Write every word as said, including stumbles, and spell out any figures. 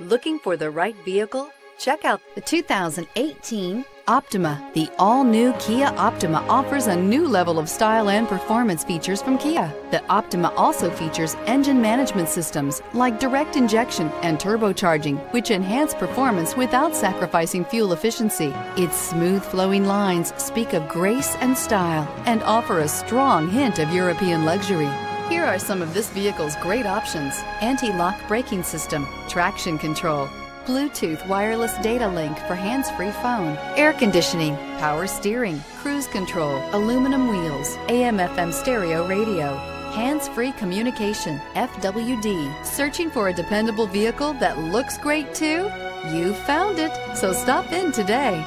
Looking for the right vehicle? Check out the two thousand eighteen Optima. The all-new Kia Optima offers a new level of style and performance features from Kia. The Optima also features engine management systems like direct injection and turbocharging, which enhance performance without sacrificing fuel efficiency. Its smooth flowing lines speak of grace and style and offer a strong hint of European luxury. Here are some of this vehicle's great options: anti-lock braking system, traction control, Bluetooth wireless data link for hands-free phone, air conditioning, power steering, cruise control, aluminum wheels, A M F M stereo radio, hands-free communication, F W D. Searching for a dependable vehicle that looks great too? You found it, so stop in today.